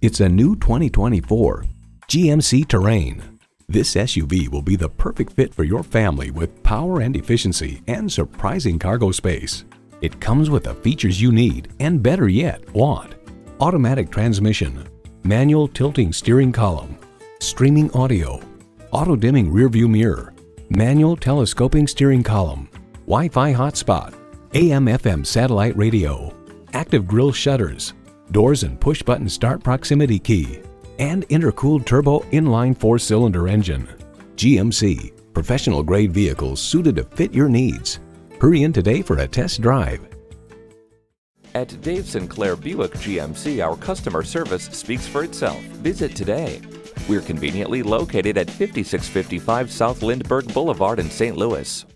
It's a new 2024 GMC Terrain. This SUV will be the perfect fit for your family with power and efficiency and surprising cargo space. It comes with the features you need and, better yet, want: automatic transmission, manual tilting steering column, streaming audio, auto-dimming rearview mirror, manual telescoping steering column, Wi-Fi hotspot, AM/FM satellite radio, active grille shutters, doors and push-button start proximity key, and intercooled turbo inline 4-cylinder engine. GMC, professional-grade vehicles suited to fit your needs. Hurry in today for a test drive. At Dave Sinclair Buick GMC, our customer service speaks for itself. Visit today. We're conveniently located at 5655 South Lindbergh Boulevard in St. Louis.